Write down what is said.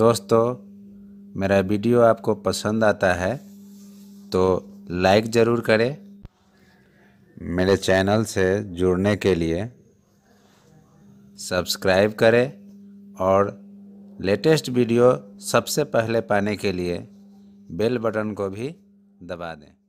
दोस्तों मेरा वीडियो आपको पसंद आता है तो लाइक ज़रूर करें। मेरे चैनल से जुड़ने के लिए सब्सक्राइब करें और लेटेस्ट वीडियो सबसे पहले पाने के लिए बेल बटन को भी दबा दें।